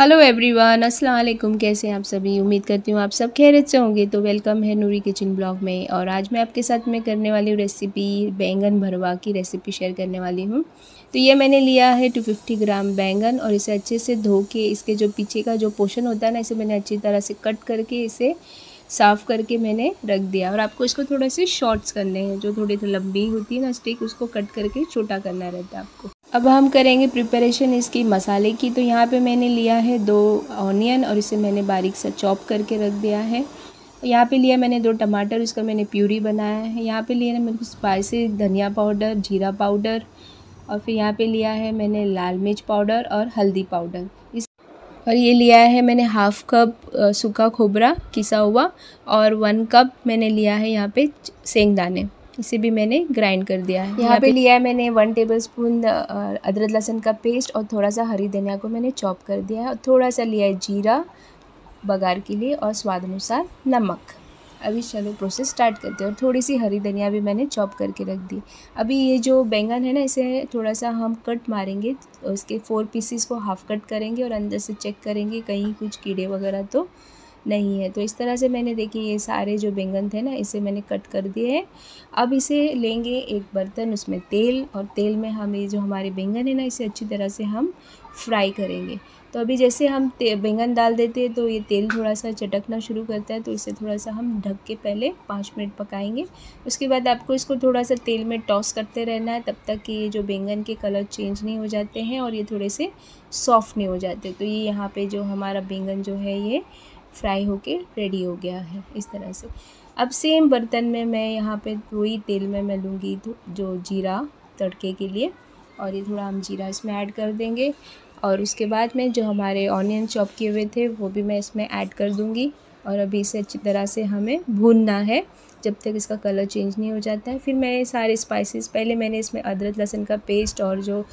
Hello everyone, अस्सलाम वालेकुम। कैसे हैं आप सभी? उम्मीद करती हूँ आप सब खैरियत से होंगे। तो वेलकम है नूरी किचन ब्लॉग में, और आज मैं आपके साथ में करने वाली हूँ रेसिपी, बैंगन भरवा की रेसिपी शेयर करने वाली हूँ। तो ये मैंने लिया है 250 ग्राम बैंगन, और इसे अच्छे से धो के इसके जो पीछे का जो पोर्शन होता है ना, इसे मैंने अच्छी तरह से कट करके इसे साफ़ करके मैंने रख दिया। और आपको इसको थोड़े से शॉर्ट्स करने हैं, जो थोड़ी लंबी होती है ना स्टिक, उसको कट करके छोटा करना रहता है आपको। अब हम करेंगे प्रिपरेशन इसकी मसाले की। तो यहाँ पे मैंने लिया है 2 ऑनियन, और इसे मैंने बारीक सा चॉप करके रख दिया है। यहाँ पे लिया मैंने 2 टमाटर, इसका मैंने प्यूरी बनाया है। यहाँ पे लिया मैंने स्पाइसेस, धनिया पाउडर, जीरा पाउडर, और फिर यहाँ पे लिया है मैंने लाल मिर्च पाउडर और हल्दी पाउडर। और ये लिया है मैंने हाफ़ कप सूखा खोबरा किसा हुआ, और 1 कप मैंने लिया है यहाँ पे सेंगदाने, इसे भी मैंने ग्राइंड कर दिया है। यहाँ पे लिया है मैंने 1 टेबलस्पून अदरक लहसुन का पेस्ट, और थोड़ा सा हरी धनिया को मैंने चॉप कर दिया है, और थोड़ा सा लिया है जीरा बघार के लिए, और स्वाद अनुसार नमक। अभी चलो प्रोसेस स्टार्ट करते हैं। और थोड़ी सी हरी धनिया भी मैंने चॉप करके रख दी। अभी ये जो बैंगन है ना, इसे थोड़ा सा हम कट मारेंगे, तो इसके 4 पीसेस को हाफ कट करेंगे, और अंदर से चेक करेंगे कहीं कुछ कीड़े वगैरह तो नहीं है। तो इस तरह से मैंने देखिए ये सारे जो बैंगन थे ना, इसे मैंने कट कर दिए हैं। अब इसे लेंगे एक बर्तन, उसमें तेल, और तेल में हम ये जो हमारे बैंगन है ना, इसे अच्छी तरह से हम फ्राई करेंगे। तो अभी जैसे हम बैंगन डाल देते हैं तो ये तेल थोड़ा सा चटकना शुरू करता है, तो इसे थोड़ा सा हम ढक के पहले 5 मिनट पकाएंगे। उसके बाद आपको इसको थोड़ा सा तेल में टॉस करते रहना है, तब तक कि ये जो बैंगन के कलर चेंज नहीं हो जाते हैं और ये थोड़े से सॉफ्ट नहीं हो जाते। तो ये यहाँ पे जो हमारा बैंगन जो है ये फ्राई होके रेडी हो गया है इस तरह से। अब सेम बर्तन में मैं यहाँ पे वही तेल में मैं लूँगी जो जीरा तड़के के लिए, और ये थोड़ा हम जीरा इसमें ऐड कर देंगे। और उसके बाद में जो हमारे ऑनियन चॉप किए हुए थे वो भी मैं इसमें ऐड कर दूँगी, और अभी इसे अच्छी तरह से हमें भूनना है जब तक इसका कलर चेंज नहीं हो जाता है। फिर मैं सारे स्पाइसेस, पहले मैंने इसमें अदरक लहसुन का पेस्ट और जो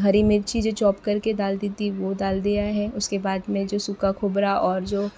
हरी मिर्ची जो चॉप करके डाल दी थी वो डाल दिया है। उसके बाद में जो सूखा खोबरा और जो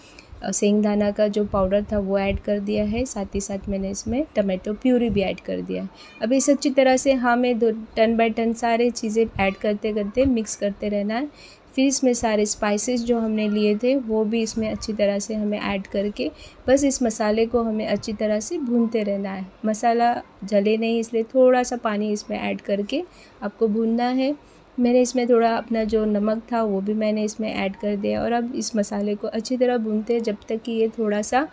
सेंगदाना का जो पाउडर था वो ऐड कर दिया है। साथ ही साथ मैंने इसमें टमाटो प्यूरी भी ऐड कर दिया है। अब इसे अच्छी तरह से हमें 2 टर्न बाय टर्न सारे चीज़ें ऐड करते करते मिक्स करते रहना है। फिर इसमें सारे स्पाइसेस जो हमने लिए थे वो भी इसमें अच्छी तरह से हमें ऐड करके बस इस मसाले को हमें अच्छी तरह से भूनते रहना है। मसाला जले नहीं इसलिए थोड़ा सा पानी इसमें ऐड करके आपको भूनना है। मैंने इसमें थोड़ा अपना जो नमक था वो भी मैंने इसमें ऐड कर दिया, और अब इस मसाले को अच्छी तरह भूनते हैं जब तक कि ये थोड़ा सा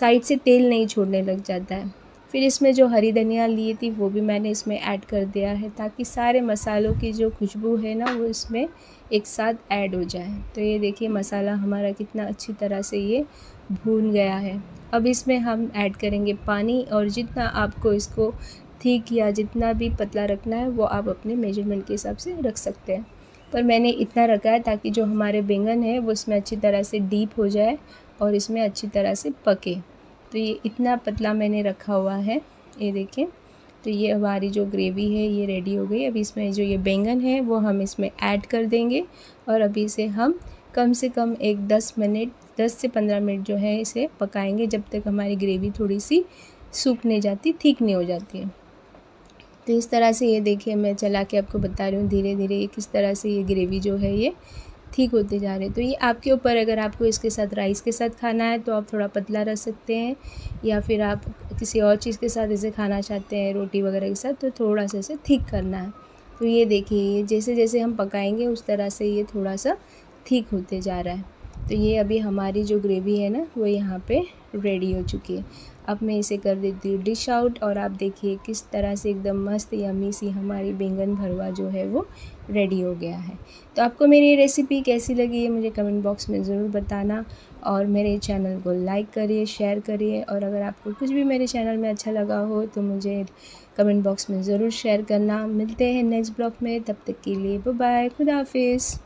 साइड से तेल नहीं छोड़ने लग जाता है। फिर इसमें जो हरी धनिया ली थी वो भी मैंने इसमें ऐड कर दिया है, ताकि सारे मसालों की जो खुशबू है ना वो इसमें एक साथ ऐड हो जाए। तो ये देखिए मसाला हमारा कितना अच्छी तरह से ये भून गया है। अब इसमें हम ऐड करेंगे पानी, और जितना आपको इसको ठीक या जितना भी पतला रखना है वो आप अपने मेजरमेंट के हिसाब से रख सकते हैं, पर मैंने इतना रखा है ताकि जो हमारे बैंगन है वो इसमें अच्छी तरह से डीप हो जाए और इसमें अच्छी तरह से पके। तो ये इतना पतला मैंने रखा हुआ है, ये देखें। तो ये हमारी जो ग्रेवी है ये रेडी हो गई। अभी इसमें जो ये बैंगन है वो हम इसमें ऐड कर देंगे, और अभी इसे हम कम से कम एक 10 से 15 मिनट जो है इसे पकाएँगे, जब तक हमारी ग्रेवी थोड़ी सी सूख नहीं जाती, ठीक नहीं हो जाती है। तो इस तरह से ये देखिए मैं चला के आपको बता रही हूँ, धीरे धीरे किस तरह से ये ग्रेवी जो है ये ठीक होते जा रहे हैं। तो ये आपके ऊपर, अगर आपको इसके साथ राइस के साथ खाना है तो आप थोड़ा पतला रख सकते हैं, या फिर आप किसी और चीज़ के साथ इसे खाना चाहते हैं, रोटी वगैरह के साथ, तो थोड़ा सा इसे ठीक करना है। तो ये देखिए ये जैसे जैसे हम पकाएंगे उस तरह से ये थोड़ा सा ठीक होते जा रहा है। तो ये अभी हमारी जो ग्रेवी है ना वो यहाँ पर रेडी हो चुकी है। अब मैं इसे कर देती हूँ डिश आउट, और आप देखिए किस तरह से एकदम मस्त यम्मी सी हमारी बैंगन भरवा जो है वो रेडी हो गया है। तो आपको मेरी रेसिपी कैसी लगी है मुझे कमेंट बॉक्स में ज़रूर बताना, और मेरे चैनल को लाइक करिए, शेयर करिए, और अगर आपको कुछ भी मेरे चैनल में अच्छा लगा हो तो मुझे कमेंट बॉक्स में ज़रूर शेयर करना। मिलते हैं नेक्स्ट ब्लॉग में, तब तक के लिए बाय बाय, खुदा हाफिज़।